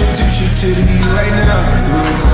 introduce you to the right now.